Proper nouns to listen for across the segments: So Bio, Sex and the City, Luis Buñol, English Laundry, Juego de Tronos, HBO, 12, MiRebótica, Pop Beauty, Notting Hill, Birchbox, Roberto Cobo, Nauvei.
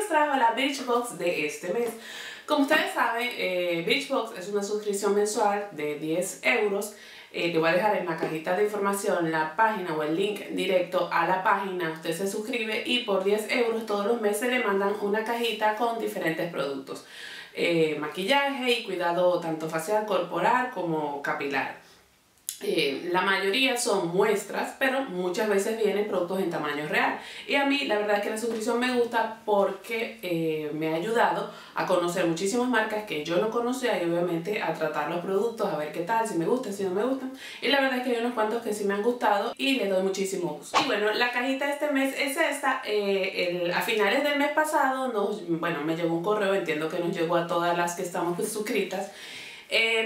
nos trajo la Birchbox de este mes. Como ustedes saben, Birchbox es una suscripción mensual de 10 euros. Te voy a dejar en la cajita de información la página o el link directo a la página. Usted se suscribe y por 10 euros todos los meses le mandan una cajita con diferentes productos, maquillaje y cuidado tanto facial, corporal como capilar. La mayoría son muestras, pero muchas veces vienen productos en tamaño real. Y a mí la verdad es que la suscripción me gusta porque me ha ayudado a conocer muchísimas marcas que yo no conocía y obviamente a tratar los productos, a ver qué tal, si me gustan, si no me gustan. Y la verdad es que hay unos cuantos que sí me han gustado y les doy muchísimo uso. Y bueno, la cajita de este mes es esta. A finales del mes pasado, me llegó un correo, entiendo que nos llegó a todas las que estamos suscritas,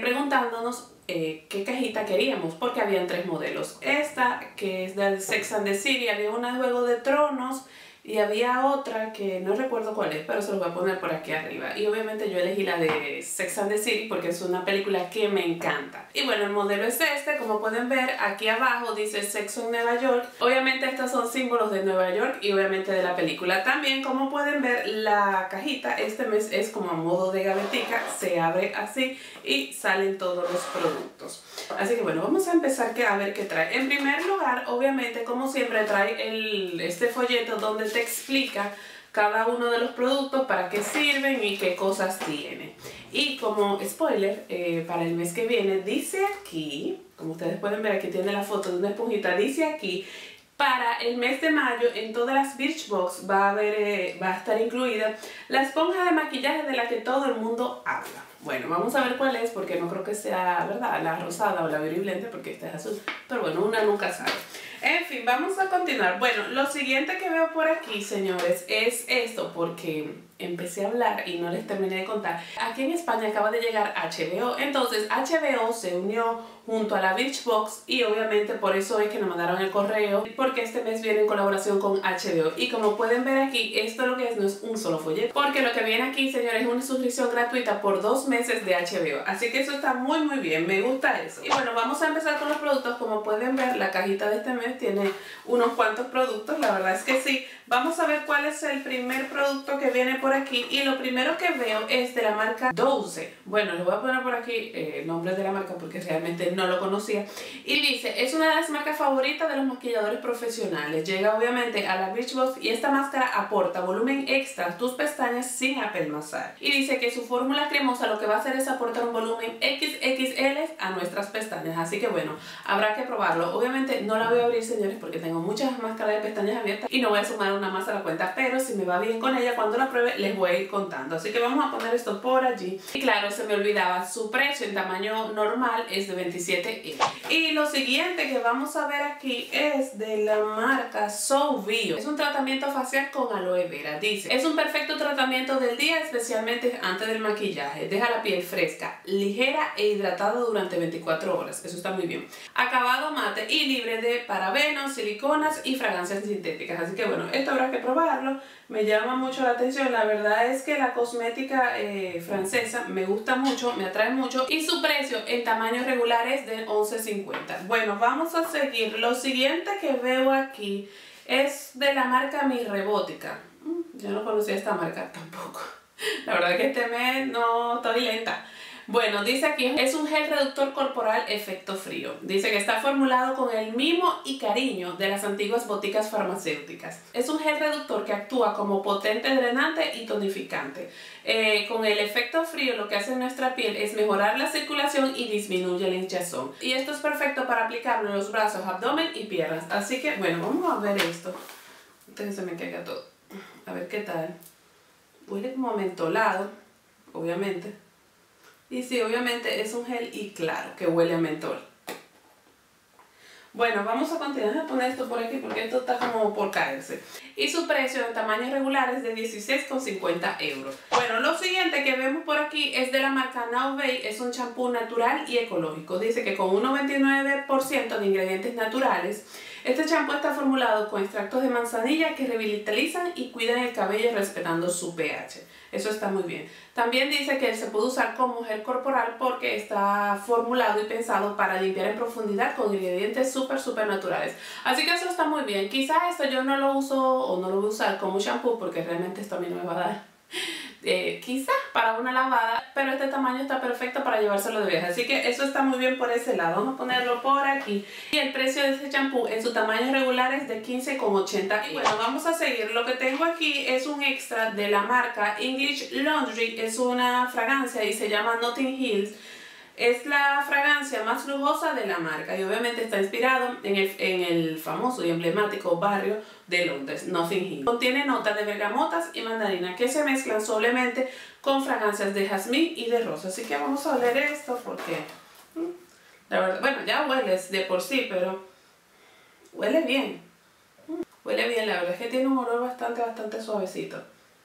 preguntándonos qué cajita queríamos, porque habían tres modelos. Esta, que es del Sex and the City, había una de Juego de Tronos y había otra que no recuerdo cuál es, pero se los voy a poner por aquí arriba. Y obviamente yo elegí la de Sex and the City porque es una película que me encanta. Y bueno, el modelo es este. Como pueden ver, aquí abajo dice Sexo en Nueva York. Obviamente estos son símbolos de Nueva York y obviamente de la película. También, como pueden ver, la cajita este mes es como a modo de gavetica. Se abre así y salen todos los productos. Así que bueno, vamos a empezar a ver qué trae. En primer lugar, obviamente, como siempre, trae este folleto donde te explica cada uno de los productos, para qué sirven y qué cosas tienen. Y como spoiler, para el mes que viene, dice aquí, como ustedes pueden ver, aquí tiene la foto de una esponjita, dice aquí, para el mes de mayo en todas las Birchbox va a estar incluida la esponja de maquillaje de la que todo el mundo habla. Bueno, vamos a ver cuál es, porque no creo que sea, ¿verdad?, la rosada o la virulenta, porque esta es azul, pero bueno, una nunca sabe. En fin, vamos a continuar. Bueno, lo siguiente que veo por aquí, señores, es esto, porque empecé a hablar y no les terminé de contar. Aquí en España acaba de llegar HBO, entonces HBO se unió junto a la Birchbox y obviamente por eso es que nos mandaron el correo, porque este mes viene en colaboración con HBO. Y como pueden ver aquí, esto lo que es no es un solo folleto, porque lo que viene aquí, señores, es una suscripción gratuita por 2 meses de HBO. Así que eso está muy muy bien, me gusta eso. Y bueno, vamos a empezar con los productos. Como pueden ver, la cajita de este mes tiene unos cuantos productos, la verdad es que sí. Vamos a ver cuál es el primer producto que viene por aquí, y lo primero que veo es de la marca 12. Bueno, les voy a poner por aquí nombres de la marca porque realmente no lo conocía. Y dice, es una de las marcas favoritas de los maquilladores profesionales. Llega obviamente a la Birchbox y esta máscara aporta volumen extra a tus pestañas sin apelmazar. Y dice que su fórmula cremosa lo que va a hacer es aportar un volumen XXL a nuestras pestañas. Así que bueno, habrá que probarlo. Obviamente no la voy a abrir, señores, porque tengo muchas máscaras de pestañas abiertas y no voy a sumar una más a la cuenta, pero si me va bien con ella, cuando la pruebe les voy a ir contando. Así que vamos a poner esto por allí. Y claro, se me olvidaba, su precio en tamaño normal es de 27 euros. Y lo siguiente que vamos a ver aquí es de la marca So Bio. Es un tratamiento facial con aloe vera. Dice, es un perfecto tratamiento del día, especialmente antes del maquillaje. Deja la piel fresca, ligera e hidratada durante 24 horas. Eso está muy bien. Acabado mate y libre de parabenos, siliconas y fragancias sintéticas. Así que bueno, esto habrá que probarlo. Me llama mucho la atención. La verdad es que la cosmética francesa me gusta mucho, me atrae mucho, y su precio en tamaño regular es de 11.50. Bueno, vamos a seguir. Lo siguiente que veo aquí es de la marca MiRebótica. Yo no conocía esta marca tampoco. La verdad es que este mes no estoy lenta. Bueno, dice aquí, es un gel reductor corporal efecto frío. Dice que está formulado con el mimo y cariño de las antiguas boticas farmacéuticas. Es un gel reductor que actúa como potente drenante y tonificante. Con el efecto frío lo que hace en nuestra piel es mejorar la circulación y disminuye la hinchazón. Y esto es perfecto para aplicarlo en los brazos, abdomen y piernas. Así que, bueno, vamos a ver esto. Antes que se me caiga todo. A ver qué tal. Huele como mentolado, obviamente. Y sí, obviamente es un gel y claro que huele a mentol. Bueno, vamos a continuar a poner esto por aquí porque esto está como por caerse. Y su precio en tamaños regulares de 16,50 euros. Bueno, lo siguiente que vemos por aquí es de la marca Nauvei. Es un champú natural y ecológico. Dice que con un 99% de ingredientes naturales. Este champú está formulado con extractos de manzanilla que revitalizan y cuidan el cabello respetando su pH. Eso está muy bien. También dice que se puede usar como gel corporal porque está formulado y pensado para limpiar en profundidad con ingredientes súper naturales. Así que eso está muy bien. Quizás esto yo no lo uso o no lo voy a usar como shampoo porque realmente esto a mí no me va a dar. Quizás para una lavada, pero este tamaño está perfecto para llevárselo de viaje, así que eso está muy bien por ese lado. Vamos a ponerlo por aquí. Y el precio de este champú en su tamaño regular es de $15,80. Y bueno, vamos a seguir. Lo que tengo aquí es un extra de la marca English Laundry. Es una fragancia y se llama Notting Hill. Es la fragancia más lujosa de la marca y obviamente está inspirado en el famoso y emblemático barrio de Londres, Notting Hill. Contiene notas de bergamotas y mandarina que se mezclan suavemente con fragancias de jazmín y de rosa. Así que vamos a oler esto porque, la verdad, bueno, ya hueles de por sí, pero huele bien. Huele bien, la verdad es que tiene un olor bastante suavecito.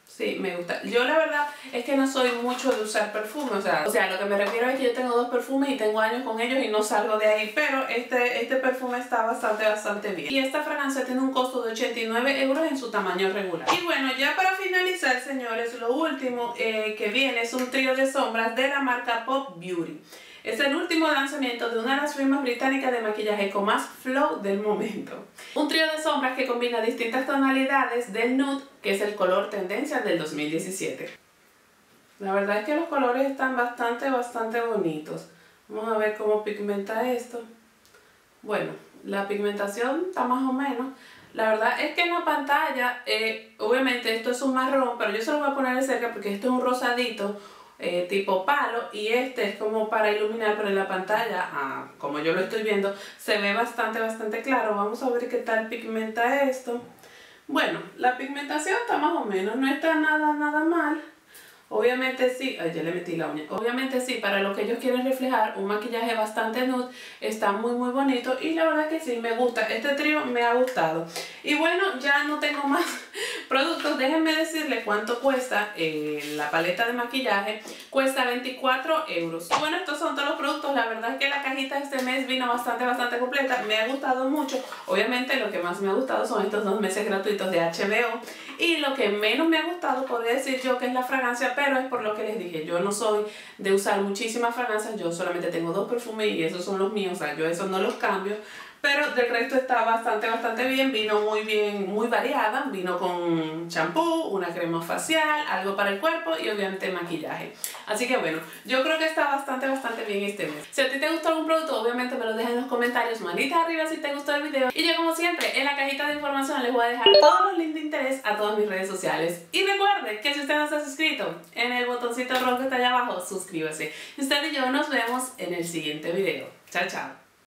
Sí, me gusta. Yo la verdad es que no soy mucho de usar perfume, o sea, lo que me refiero es que yo tengo dos perfumes y tengo años con ellos y no salgo de ahí, pero este perfume está bastante bien. Y esta fragancia tiene un costo de €89 en su tamaño regular. Y bueno, ya para finalizar, señores, lo último que viene es un trío de sombras de la marca Pop Beauty. Es el último lanzamiento de una de las firmas británicas de maquillaje con más flow del momento. Un trío de sombras que combina distintas tonalidades del nude, que es el color tendencia del 2017. La verdad es que los colores están bastante bonitos. Vamos a ver cómo pigmenta esto. Bueno, la pigmentación está más o menos. La verdad es que en la pantalla, obviamente esto es un marrón, pero yo se lo voy a poner de cerca porque esto es un rosadito. Tipo palo, y este es como para iluminar, pero en la pantalla, como yo lo estoy viendo, se ve bastante claro. Vamos a ver qué tal pigmenta esto. Bueno, la pigmentación está más o menos, no está nada mal. Obviamente sí, ay, ya le metí la uña. Obviamente sí, para lo que ellos quieren reflejar, un maquillaje bastante nude, está muy bonito y la verdad que sí, me gusta. Este trío me ha gustado. Y bueno, ya no tengo más productos. Déjenme decirles cuánto cuesta la paleta de maquillaje. Cuesta €24. Y bueno, estos son todos los productos. La verdad es que la cajita este mes vino bastante completa. Me ha gustado mucho. Obviamente lo que más me ha gustado son estos 2 meses gratuitos de HBO. Y lo que menos me ha gustado, podría decir yo, que es la fragancia, pero es por lo que les dije, yo no soy de usar muchísimas fragancias, yo solamente tengo 2 perfumes y esos son los míos, o sea, yo esos no los cambio, pero del resto está bastante bien, vino muy bien, muy variada, vino con champú, una crema facial, algo para el cuerpo y obviamente maquillaje. Así que bueno, yo creo que está bastante bien este mes. Si a ti te gustó algún producto, obviamente me lo dejas en los comentarios, manita arriba si te gustó el video. Y yo como siempre, en la cajita de información les voy a dejar todos los links de interés a todas mis redes sociales. Y recuerden que si usted no está suscrito, en el botoncito rojo que está allá abajo, suscríbase. Y usted y yo nos vemos en el siguiente video. Chao.